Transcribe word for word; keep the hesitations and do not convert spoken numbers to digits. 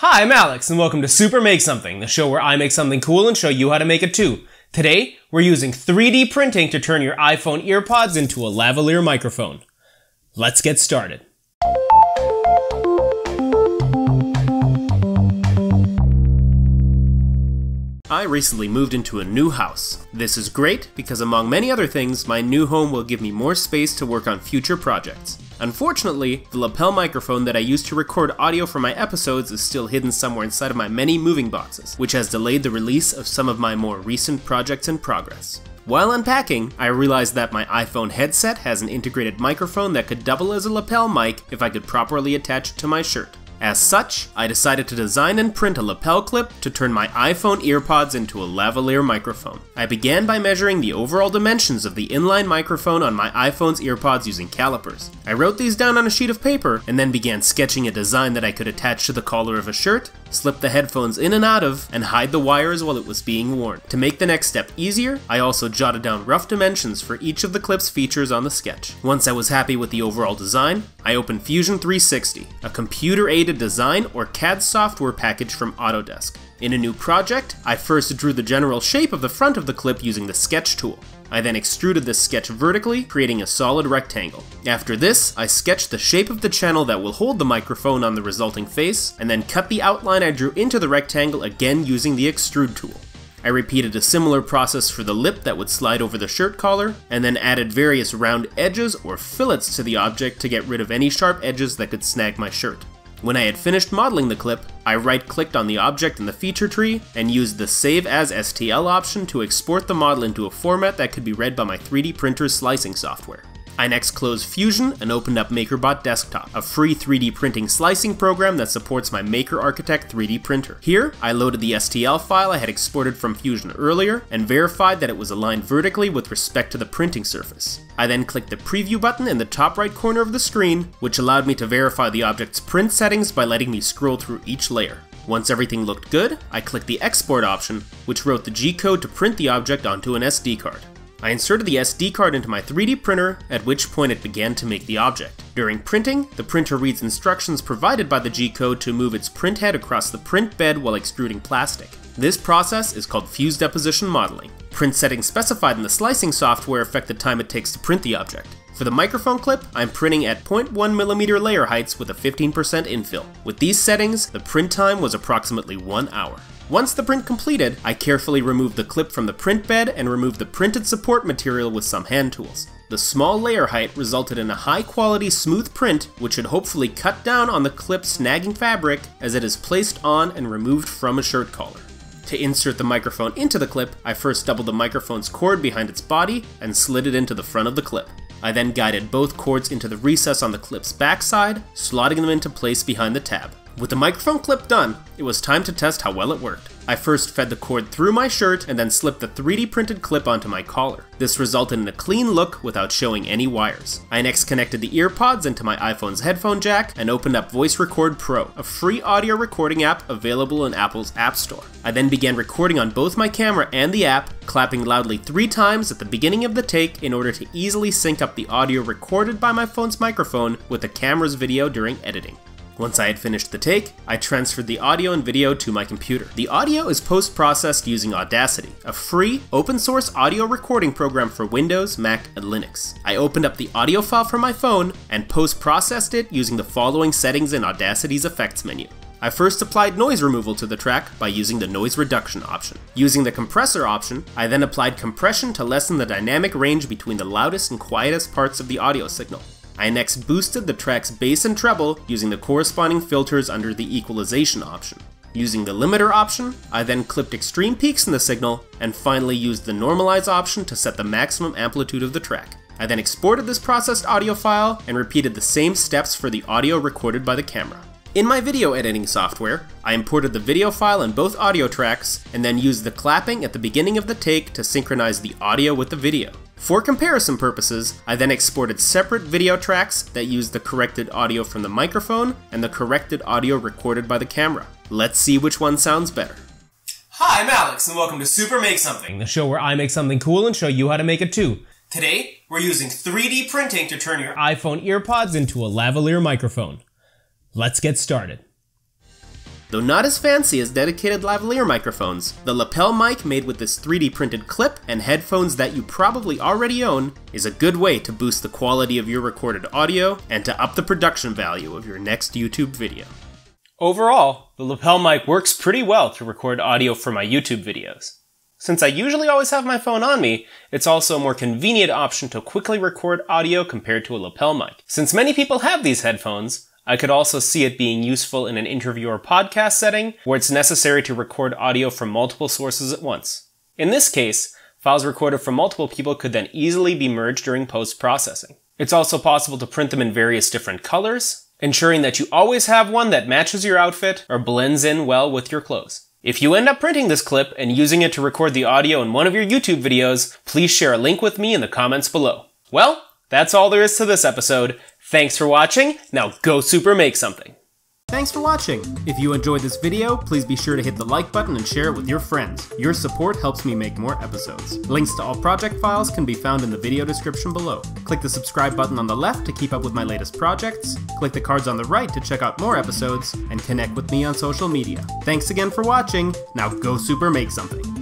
Hi, I'm Alex and welcome to Super Make Something, the show where I make something cool and show you how to make it too. Today, we're using three D printing to turn your iPhone EarPods into a lavalier microphone. Let's get started. I recently moved into a new house. This is great because among many other things, my new home will give me more space to work on future projects. Unfortunately, the lapel microphone that I use to record audio for my episodes is still hidden somewhere inside of my many moving boxes, which has delayed the release of some of my more recent projects in progress. While unpacking, I realized that my iPhone headset has an integrated microphone that could double as a lapel mic if I could properly attach it to my shirt. As such, I decided to design and print a lapel clip to turn my iPhone EarPods into a lavalier microphone. I began by measuring the overall dimensions of the inline microphone on my iPhone's EarPods using calipers. I wrote these down on a sheet of paper and then began sketching a design that I could attach to the collar of a shirt, slip the headphones in and out of, and hide the wires while it was being worn. To make the next step easier, I also jotted down rough dimensions for each of the clip's features on the sketch. Once I was happy with the overall design, I opened Fusion three sixty, a computer-aided design or C A D software package from Autodesk. In a new project, I first drew the general shape of the front of the clip using the sketch tool. I then extruded this sketch vertically, creating a solid rectangle. After this, I sketched the shape of the channel that will hold the microphone on the resulting face, and then cut the outline I drew into the rectangle again using the extrude tool. I repeated a similar process for the lip that would slide over the shirt collar, and then added various round edges or fillets to the object to get rid of any sharp edges that could snag my shirt. When I had finished modeling the clip, I right-clicked on the object in the feature tree and used the Save as S T L option to export the model into a format that could be read by my three D printer's slicing software. I next closed Fusion and opened up MakerBot Desktop, a free three D printing slicing program that supports my MakerArchitect three D printer. Here, I loaded the S T L file I had exported from Fusion earlier and verified that it was aligned vertically with respect to the printing surface. I then clicked the preview button in the top right corner of the screen, which allowed me to verify the object's print settings by letting me scroll through each layer. Once everything looked good, I clicked the export option, which wrote the G code to print the object onto an S D card. I inserted the S D card into my three D printer, at which point it began to make the object. During printing, the printer reads instructions provided by the G code to move its print head across the print bed while extruding plastic. This process is called fused deposition modeling. Print settings specified in the slicing software affect the time it takes to print the object. For the microphone clip, I'm printing at zero point one millimeter layer heights with a fifteen percent infill. With these settings, the print time was approximately one hour. Once the print completed, I carefully removed the clip from the print bed and removed the printed support material with some hand tools. The small layer height resulted in a high-quality smooth print, which should hopefully cut down on the clip snagging fabric as it is placed on and removed from a shirt collar. To insert the microphone into the clip, I first doubled the microphone's cord behind its body and slid it into the front of the clip. I then guided both cords into the recess on the clip's backside, slotting them into place behind the tab. With the microphone clip done, it was time to test how well it worked. I first fed the cord through my shirt and then slipped the three D printed clip onto my collar. This resulted in a clean look without showing any wires. I next connected the EarPods into my iPhone's headphone jack and opened up Voice Record Pro, a free audio recording app available in Apple's App Store. I then began recording on both my camera and the app, clapping loudly three times at the beginning of the take in order to easily sync up the audio recorded by my phone's microphone with the camera's video during editing. Once I had finished the take, I transferred the audio and video to my computer. The audio is post-processed using Audacity, a free, open-source audio recording program for Windows, Mac, and Linux. I opened up the audio file from my phone and post-processed it using the following settings in Audacity's effects menu. I first applied noise removal to the track by using the noise reduction option. Using the compressor option, I then applied compression to lessen the dynamic range between the loudest and quietest parts of the audio signal. I next boosted the track's bass and treble using the corresponding filters under the equalization option. Using the limiter option, I then clipped extreme peaks in the signal, and finally used the normalize option to set the maximum amplitude of the track. I then exported this processed audio file and repeated the same steps for the audio recorded by the camera. In my video editing software, I imported the video file and both audio tracks, and then used the clapping at the beginning of the take to synchronize the audio with the video. For comparison purposes, I then exported separate video tracks that used the corrected audio from the microphone and the corrected audio recorded by the camera. Let's see which one sounds better. Hi, I'm Alex and welcome to Super Make Something, the show where I make something cool and show you how to make it too. Today, we're using three D printing to turn your iPhone EarPods into a lavalier microphone. Let's get started. The Though not as fancy as dedicated lavalier microphones, the lapel mic made with this three D printed clip and headphones that you probably already own is a good way to boost the quality of your recorded audio and to up the production value of your next YouTube video. Overall, the lapel mic works pretty well to record audio for my YouTube videos. Since I usually always have my phone on me, it's also a more convenient option to quickly record audio compared to a lapel mic. Since many people have these headphones, I could also see it being useful in an interview or podcast setting where it's necessary to record audio from multiple sources at once. In this case, files recorded from multiple people could then easily be merged during post-processing. It's also possible to print them in various different colors, ensuring that you always have one that matches your outfit or blends in well with your clothes. If you end up printing this clip and using it to record the audio in one of your YouTube videos, please share a link with me in the comments below. Well, that's all there is to this episode. Thanks for watching, now go super make something! Thanks for watching! If you enjoyed this video, please be sure to hit the like button and share it with your friends. Your support helps me make more episodes. Links to all project files can be found in the video description below. Click the subscribe button on the left to keep up with my latest projects, click the cards on the right to check out more episodes, and connect with me on social media. Thanks again for watching, now go super make something!